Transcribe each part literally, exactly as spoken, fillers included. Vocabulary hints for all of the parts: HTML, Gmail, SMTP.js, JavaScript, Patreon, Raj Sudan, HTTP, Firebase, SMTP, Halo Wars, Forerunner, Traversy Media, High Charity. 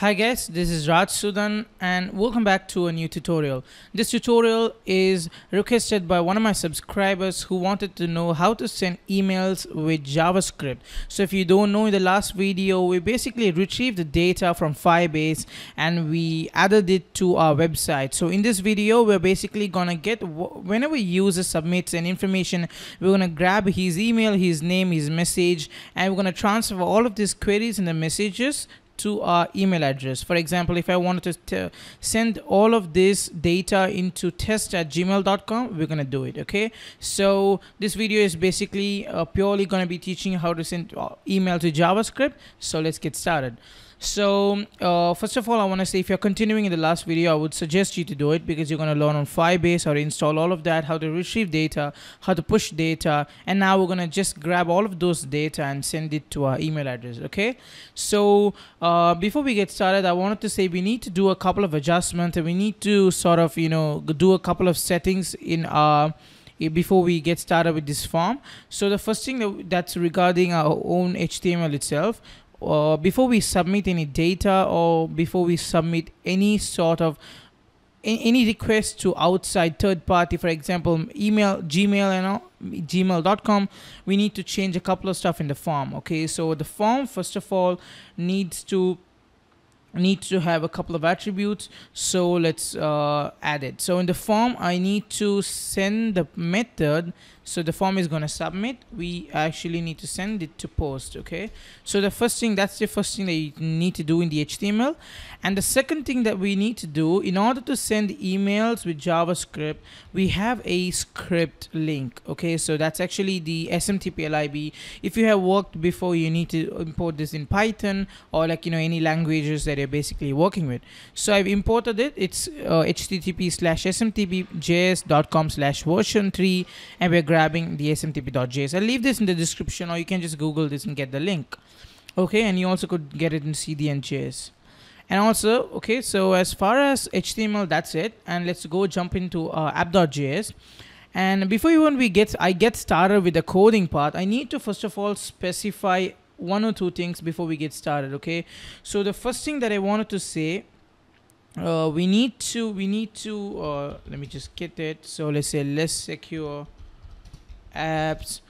Hi guys, this is Raj Sudan and welcome back to a new tutorial. This tutorial is requested by one of my subscribers who wanted to know how to send emails with JavaScript. So if you don't know, in the last video we basically retrieved the data from Firebase and we added it to our website. So in this video we're basically gonna get, whenever a user submits an information, we're gonna grab his email, his name, his message, and we're gonna transfer all of these queries and the messages to our email address. For example, if I wanted to send all of this data into test at gmail dot com, we're gonna do it. Okay, so this video is basically uh, purely gonna be teaching how to send email to JavaScript. So let's get started. So uh, first of all, I want to say, if you're continuing in the last video, I would suggest you to do it, because you're going to learn on Firebase how to install all of that, how to retrieve data, how to push data, and now we're going to just grab all of those data and send it to our email address. Okay, so uh, before we get started, I wanted to say we need to do a couple of adjustments, and we need to sort of, you know, do a couple of settings in our before we get started with this form. So the first thing that, that's regarding our own H T M L itself. Uh, before we submit any data or before we submit any sort of any request to outside third party, for example email, Gmail and all, gmail dot com, we need to change a couple of stuff in the form. Okay, so the form first of all needs to need to have a couple of attributes, so let's uh, add it. So in the form I need to send the method. So the form is going to submit, we actually need to send it to post. Okay, so the first thing, that's the first thing that you need to do in the H T M L. And the second thing that we need to do in order to send emails with JavaScript, we have a script link. Okay, so that's actually the S M T P lib. If you have worked before, you need to import this in Python or like, you know, any languages that you're basically working with. So I've imported it. It's uh, H T T P slash S M T P J S dot com slash version three, and we're grabbing the S M T P dot J S. I'll leave this in the description, or you can just Google this and get the link. Okay, and you also could get it in C D N J S. And also, okay, so as far as H T M L, that's it. And let's go jump into uh, app dot J S. And before even we get, I get started with the coding part, I need to first of all specify one or two things before we get started. Okay, so the first thing that I wanted to say, uh, we need to, we need to, uh, let me just get it. So let's say less secure apps.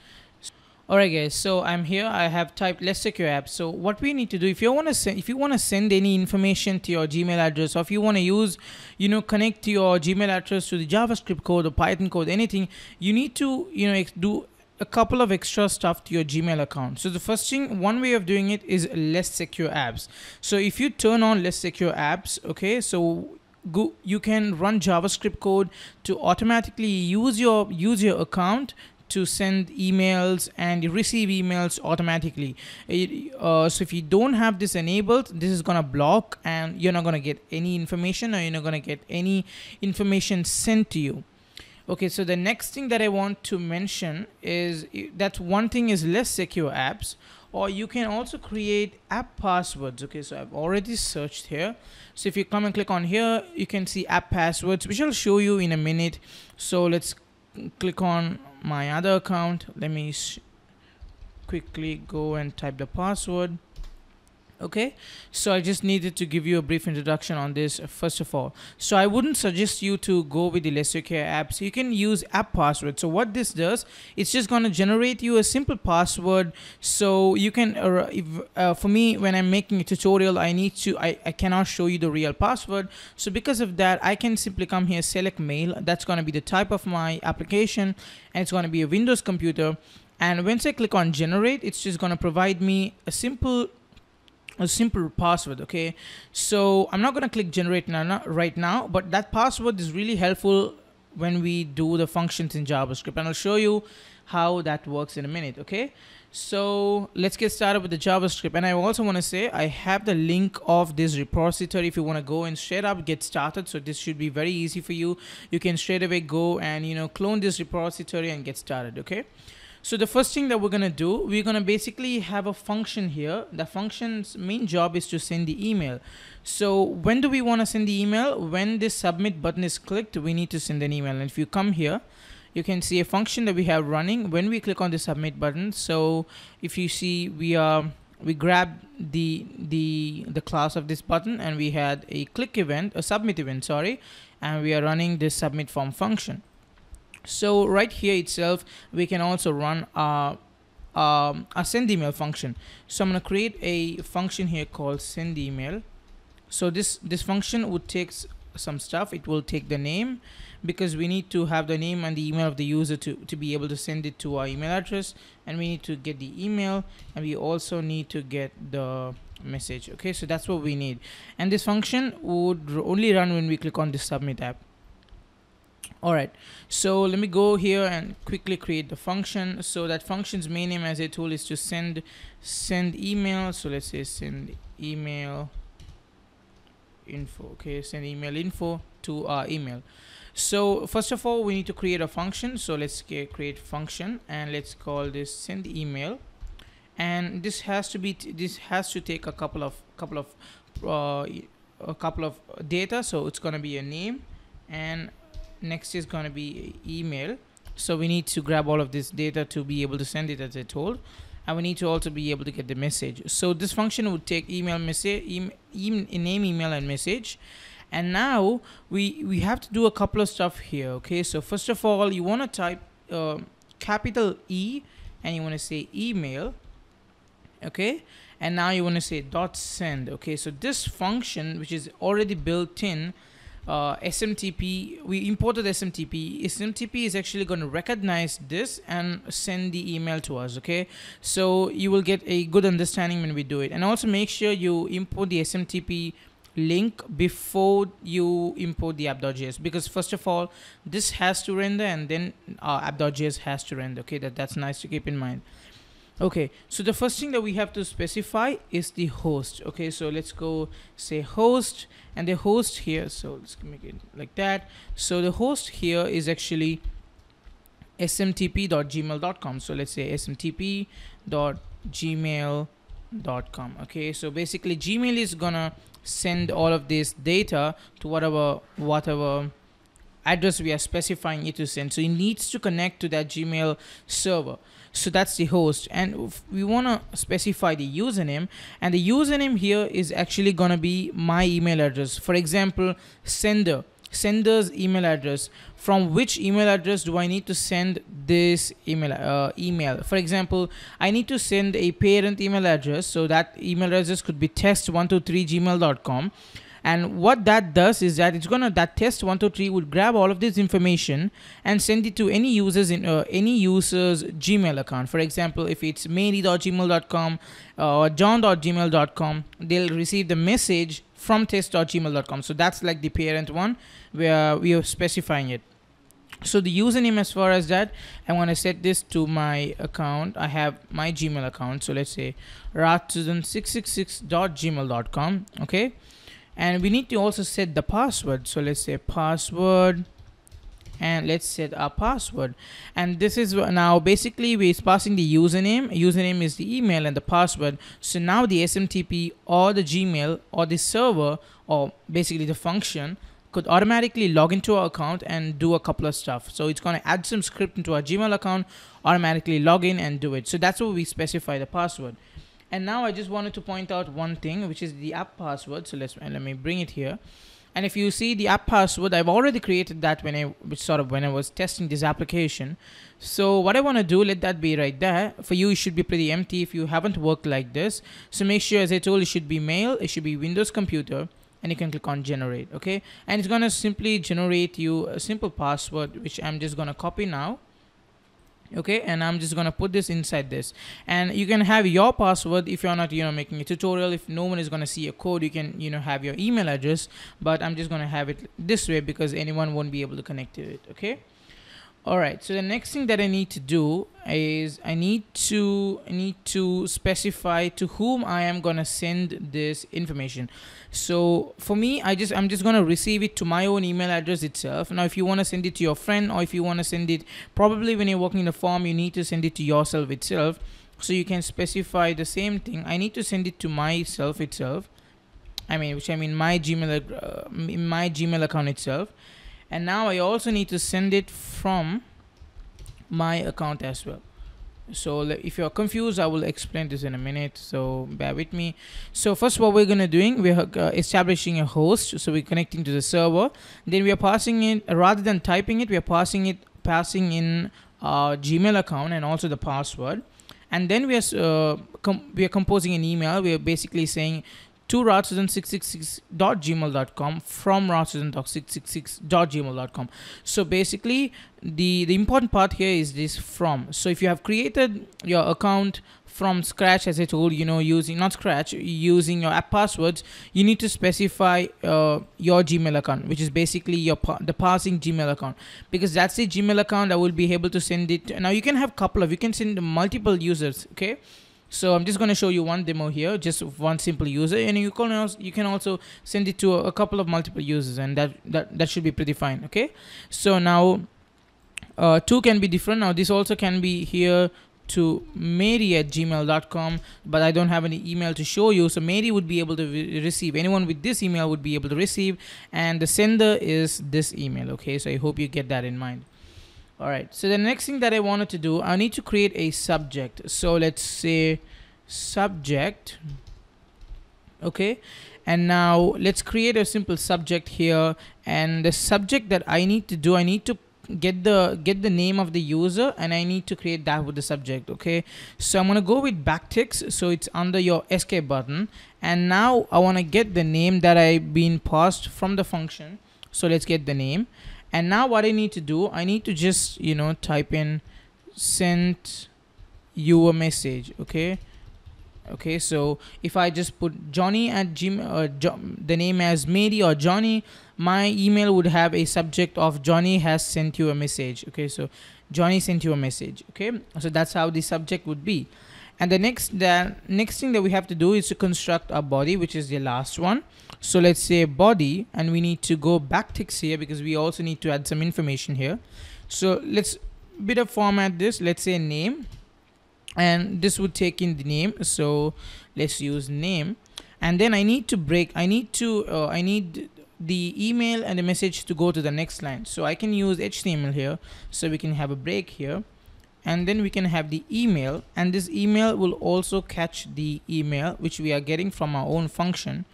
Alright guys, so I'm here, I have typed less secure apps. So what we need to do, if you want to send, if you want to send any information to your Gmail address, or if you want to use, you know, connect your Gmail address to the JavaScript code or Python code, anything, you need to, you know, do a couple of extra stuff to your Gmail account. So the first thing, one way of doing it is less secure apps. So if you turn on less secure apps, okay, so Go, you can run JavaScript code to automatically use your use your account to send emails and receive emails automatically. It, uh, so if you don't have this enabled, this is gonna block and you're not gonna get any information, or you're not gonna get any information sent to you. Okay, so the next thing that I want to mention is that one thing is less secure apps, or you can also create app passwords. Okay, so I've already searched here. So if you come and click on here, you can see app passwords, which I'll show you in a minute. So let's click on my other account. Let me sh quickly go and type the password. Okay, so I just needed to give you a brief introduction on this first of all. So I wouldn't suggest you to go with the less secure apps. You can use app password. So what this does, it's just going to generate you a simple password. So you can, uh, if, uh, for me, when I'm making a tutorial, I need to, I, I cannot show you the real password. So because of that, I can simply come here, select mail. That's going to be the type of my application, and it's going to be a Windows computer. And once I click on generate, it's just going to provide me a simple a simple password. Okay, so I'm not going to click generate now, right now, but that password is really helpful when we do the functions in JavaScript, and I'll show you how that works in a minute. Okay, so let's get started with the JavaScript. And I also want to say, I have the link of this repository if you want to go and straight up get started. So this should be very easy for you. You can straight away go and, you know, clone this repository and get started. Okay, so the first thing that we're going to do, we're going to basically have a function here. The function's main job is to send the email. So when do we want to send the email? When this submit button is clicked, we need to send an email. And if you come here, you can see a function that we have running when we click on the submit button. So if you see, we are we grabbed the the the class of this button, and we had a click event, a submit event, sorry, and we are running this submit form function. So right here itself, we can also run our um, a send email function. So I'm going to create a function here called send email. So this this function would take some stuff. It will take the name, because we need to have the name and the email of the user to to be able to send it to our email address, and we need to get the email, and we also need to get the message. Okay, so that's what we need, and this function would only run when we click on the submit app. Alright, so let me go here and quickly create the function. So that function's main aim as a tool is to send send email. So let's say send email info. Okay, send email info to our email. So first of all, we need to create a function. So let's create function, and let's call this send email. And this has to be t this has to take a couple of couple of uh, a couple of data. So it's gonna be a name, and next is gonna be email. So we need to grab all of this data to be able to send it, as I told. And we need to also be able to get the message. So this function would take email, message, em, em, name, email, and message. And now we we have to do a couple of stuff here. Okay. So first of all, you want to type uh, capital E, and you want to say email. Okay. And now you want to say dot send. Okay. So this function, which is already built in, Uh, S M T P, we imported S M T P. S M T P is actually going to recognize this and send the email to us. Okay, so you will get a good understanding when we do it. And also make sure you import the S M T P link before you import the app.js, because first of all, this has to render, and then uh, app.js has to render. Okay, that that's nice to keep in mind. Okay, so the first thing that we have to specify is the host. Okay, so let's go say host, and the host here, so let's make it like that. So the host here is actually S M T P dot gmail dot com. So let's say S M T P dot gmail dot com. Okay, so basically Gmail is gonna send all of this data to whatever whatever address we are specifying it to send. So it needs to connect to that Gmail server. So that's the host, and we want to specify the username, and the username here is actually going to be my email address. For example, sender, sender's email address. From which email address do I need to send this email uh, email? For example, I need to send a parent email address. So that email address could be test one two three gmail dot com. And what that does is that it's gonna that test one two three would grab all of this information and send it to any users in uh, any user's Gmail account. For example, if it's mary dot gmail dot com uh, or john dot gmail dot com, they'll receive the message from test dot gmail dot com. So that's like the parent one where we are specifying it. So the username, as far as that, I want to set this to my account. I have my Gmail account. So let's say raj sudan six six six dot gmail dot com. Okay. And we need to also set the password. So let's say password, and let's set our password. And this is now basically we're passing the username. Username is the email and the password. So now the S M T P or the Gmail or the server, or basically the function, could automatically log into our account and do a couple of stuff. So it's going to add some script into our Gmail account, automatically log in and do it. So that's where we specify the password. And now I just wanted to point out one thing, which is the app password. So let's let me bring it here. And if you see the app password, I've already created that when I sort of when I was testing this application. So what I want to do, let that be right there. For you, it should be pretty empty if you haven't worked like this. So make sure, as I told, it should be mail, it should be Windows computer, and you can click on generate. Okay, and it's gonna simply generate you a simple password, which I'm just gonna copy now. Okay, and I'm just gonna put this inside this, and you can have your password if you're not, you know, making a tutorial. If no one is gonna see a code, you can, you know, have your email address, but I'm just gonna have it this way because anyone won't be able to connect to it. Okay, all right. So the next thing that I need to do is I need to I need to specify to whom I am gonna send this information. So for me, I just I'm just gonna receive it to my own email address itself. Now, if you wanna send it to your friend, or if you wanna send it, probably when you're working in a form, you need to send it to yourself itself. So you can specify the same thing. I need to send it to myself itself. I mean, which I mean my Gmail uh, my Gmail account itself. And now I also need to send it from my account as well. So if you're confused, I will explain this in a minute, so bear with me. So first, what we're gonna doing, we're uh, establishing a host. So we're connecting to the server, then we are passing it, rather than typing it, we are passing it passing in our Gmail account and also the password. And then we are uh, com we are composing an email. We are basically saying to raj sudan six six six dot gmail dot com from raj sudan six six six dot gmail dot com. So basically the the important part here is this from. So if you have created your account from scratch, as I told you know using not scratch using your app passwords, you need to specify uh, your Gmail account, which is basically your pa the passing Gmail account, because that's the Gmail account that will be able to send it to. Now you can have couple of you can send multiple users, okay. So I'm just going to show you one demo here, just one simple user, and you can also, you can also send it to a couple of multiple users, and that that that should be pretty fine, okay. So now uh, two can be different. Now this also can be here to mary at gmail dot com, but I don't have any email to show you, so Mary would be able to receive, anyone with this email would be able to receive, and the sender is this email, okay. So I hope you get that in mind. Alright, so the next thing that I wanted to do, I need to create a subject. So let's say subject, okay. And now let's create a simple subject here, and the subject that I need to do, I need to get the get the name of the user, and I need to create that with the subject, okay. So I'm going to go with backticks, so it's under your escape button, and now I want to get the name that I've been passed from the function. So let's get the name. And now what I need to do, I need to just, you know, type in sent you a message, okay. Okay, so if I just put Johnny at Gmail, uh, jo the name as Mary or Johnny, my email would have a subject of Johnny has sent you a message, okay. So Johnny sent you a message, okay. So that's how the subject would be. And the next the next thing that we have to do is to construct our body, which is the last one. So let's say body, and we need to go backticks here because we also need to add some information here. So let's bit of format this. Let's say name, and this would take in the name. So let's use name, and then I need to break. I need to uh, I need the email and the message to go to the next line. So I can use H T M L here. So we can have a break here. And then we can have the email, and this email will also catch the email which we are getting from our own function.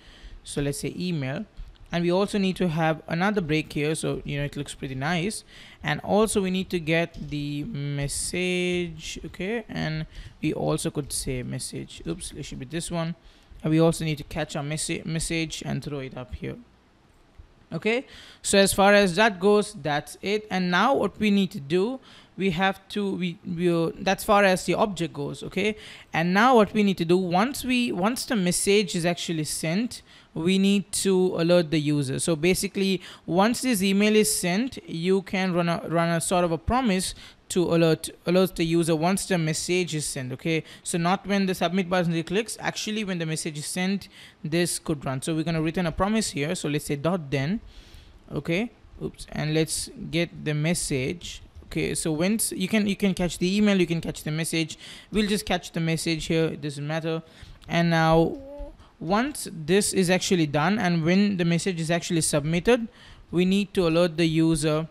So let's say email, and we also need to have another break here, so you know it looks pretty nice. And also we need to get the message, okay, and we also could say message, oops, it should be this one, and we also need to catch our message message and throw it up here. Okay, so as far as that goes, that's it. And now what we need to do, we have to we will that's far as the object goes, okay. And now what we need to do, once we once the message is actually sent, we need to alert the user. So basically once this email is sent, you can run a run a sort of a promise to alert alert the user once the message is sent, okay. So not when the submit button clicks, actually when the message is sent, this could run. So we're going to return a promise here. So let's say dot then, okay, oops, and let's get the message. Okay, so once you can you can catch the email, you can catch the message. We'll just catch the message here, it doesn't matter. And now once this is actually done, and when the message is actually submitted, we need to alert the user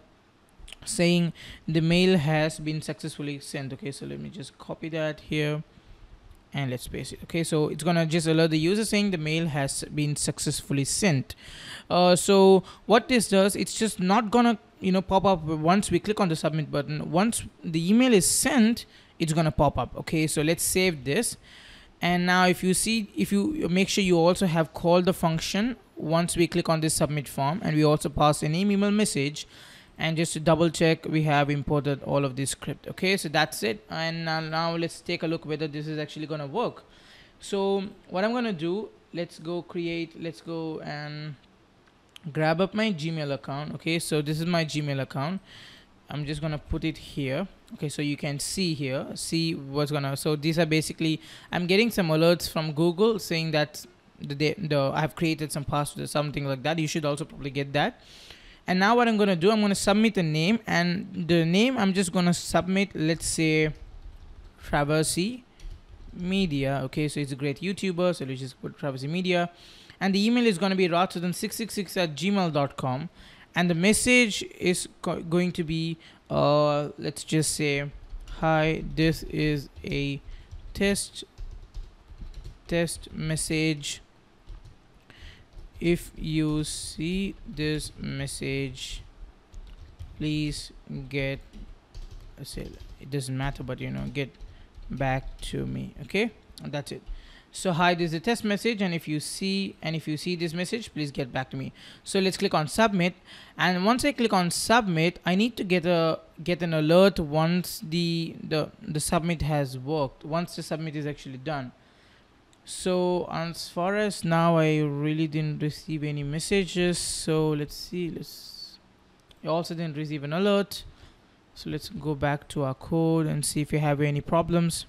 saying the mail has been successfully sent. Okay, so let me just copy that here and let's paste it. Okay, so it's gonna just alert the user saying the mail has been successfully sent. Uh, so what this does, it's just not gonna you know pop up once we click on the submit button. Once the email is sent, it's gonna pop up. Okay, so let's save this. And now if you see, if you make sure you also have called the function once we click on this submit form, and we also pass a name, email, message. And just to double check, we have imported all of this script. Okay, so that's it. And now, now let's take a look whether this is actually gonna work. So what I'm gonna do, let's go create, let's go and grab up my Gmail account. Okay, so this is my Gmail account. I'm just gonna put it here. Okay, so you can see here, see what's gonna, so these are basically, I'm getting some alerts from Google saying that the, the, the I have created some password or something like that. You should also probably get that. And now what I'm going to do, I'm going to submit a name, and the name I'm just going to submit, let's say Traversy Media. Okay, so it's a great YouTuber, so let's just put Traversy Media. And the email is going to be raj sudan six six six at gmail dot com, and the message is going to be, uh, let's just say hi, this is a test test message. If you see this message, please get a sale. It doesn't matter, but you know, get back to me. Okay, and that's it. So hi, this is a test message, and if you see and if you see this message, please get back to me. So let's click on submit, and once I click on submit, I need to get a get an alert once the the the submit has worked, once the submit is actually done. So as far as now, I really didn't receive any messages. So let's see, let's I also didn't receive an alert. So let's go back to our code and see if we have any problems.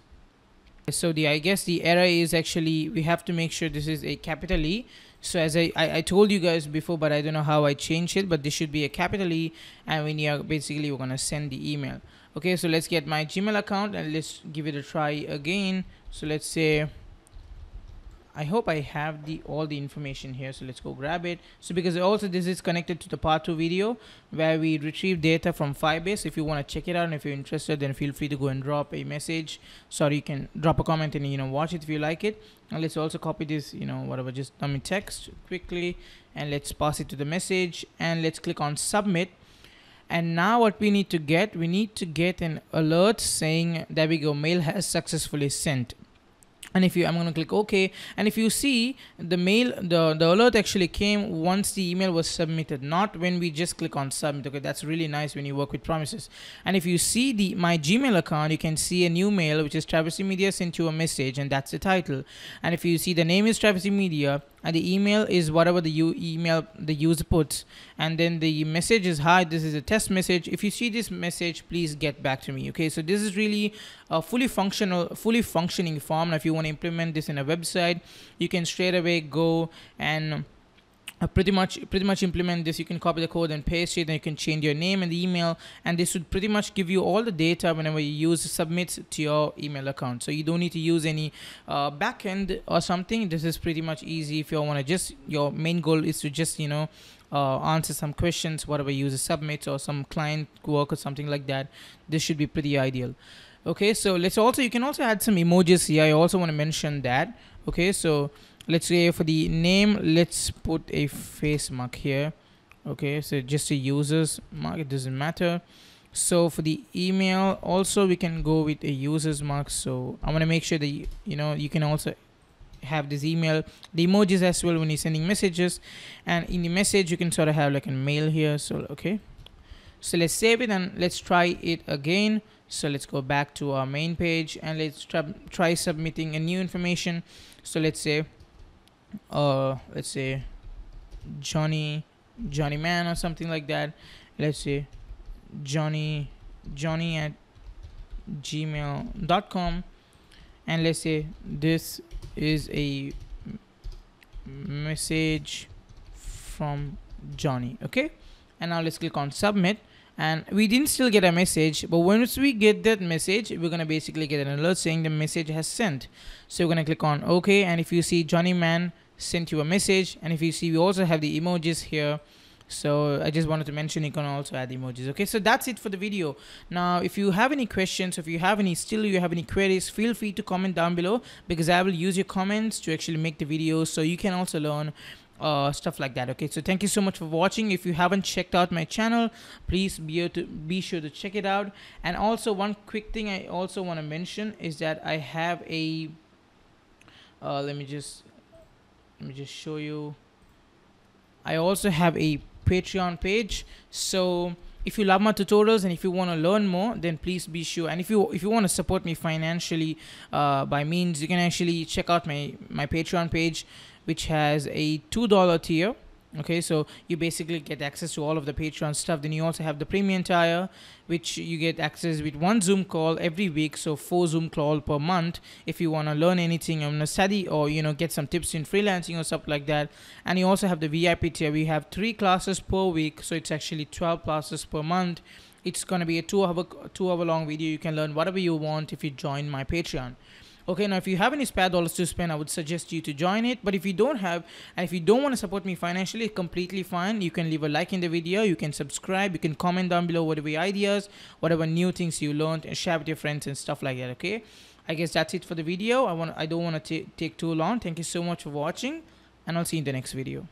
So the I guess the error is actually, we have to make sure this is a capital E. So as I, I, I told you guys before, but I don't know how I changed it, but this should be a capital E, and we need, basically we're gonna send the email. Okay, so let's get my Gmail account and let's give it a try again. So let's say, I hope I have the all the information here, so let's go grab it. So because also this is connected to the part two video where we retrieve data from Firebase. If you want to check it out and if you're interested, then feel free to go and drop a message. Sorry, you can drop a comment and, you know, watch it if you like it. And let's also copy this, you know, whatever, just dummy text quickly, and let's pass it to the message, and let's click on submit. And now what we need to get, we need to get an alert saying, there we go, mail has successfully sent. And if you, I'm going to click OK. And if you see the mail, the, the alert actually came once the email was submitted, not when we just click on submit. Okay, that's really nice when you work with promises. And if you see the my Gmail account, you can see a new mail, which is Traversy Media sent you a message, and that's the title. And if you see, the name is Traversy Media, and the email is whatever the u email the user puts, and then the message is, hi, this is a test message. If you see this message, please get back to me. Okay, so this is really a fully functional, fully functioning form. Now, if you want to implement this in a website, you can straight away go and pretty much pretty much implement this. You can copy the code and paste it, and you can change your name and the email, and this would pretty much give you all the data whenever you use submits to your email account. So you don't need to use any uh, backend or something. This is pretty much easy if you want to just, your main goal is to just, you know, Uh, answer some questions, whatever user submits, or some client work or something like that. This should be pretty ideal. Okay, so let's also, you can also add some emojis here. I also want to mention that. Okay, so let's say for the name, let's put a face mark here. Okay, so just a user's mark, it doesn't matter. So for the email also, we can go with a user's mark. So I want to make sure that, you, you know, you can also have this email, the emojis as well when you're sending messages. And in the message, you can sort of have like a mail here. So okay, so let's save it and let's try it again. So let's go back to our main page and let's try, try submitting a new information. So let's say uh let's say Johnny Johnny man or something like that. Let's say Johnny Johnny at gmail dot com, and let's say this is a message from Johnny. Okay, and now let's click on submit, and we didn't still get a message, but once we get that message, we're gonna basically get an alert saying the message has sent. So we're gonna click on OK, and if you see Johnny man sent you a message, and if you see, we also have the emojis here. So I just wanted to mention you can also add emojis. Okay, so that's it for the video. Now, if you have any questions, if you have any, still you have any queries, feel free to comment down below, because I will use your comments to actually make the videos, so you can also learn uh, stuff like that. Okay, so thank you so much for watching. If you haven't checked out my channel, please be, to, be sure to check it out. And also, one quick thing I also want to mention is that I have a, uh, let me just, let me just show you. I also have a Patreon page. So if you love my tutorials and if you want to learn more, then please be sure, and if you if you want to support me financially uh, by means, you can actually check out my my Patreon page, which has a two dollar tier. Okay, so you basically get access to all of the Patreon stuff. Then you also have the premium tier, which you get access with one Zoom call every week, so four Zoom call per month, if you want to learn anything, you want to study, or, you know, get some tips in freelancing or stuff like that. And you also have the V I P tier. We have three classes per week, so it's actually twelve classes per month. It's going to be a two hour two hour long video. You can learn whatever you want if you join my Patreon. Okay, now if you have any spare dollars to spend, I would suggest you to join it. But if you don't have, and if you don't want to support me financially, completely fine. You can leave a like in the video, you can subscribe, you can comment down below whatever ideas, whatever new things you learned, and share with your friends and stuff like that. Okay, I guess that's it for the video. I want I don't want to take too long. Thank you so much for watching, and I'll see you in the next video.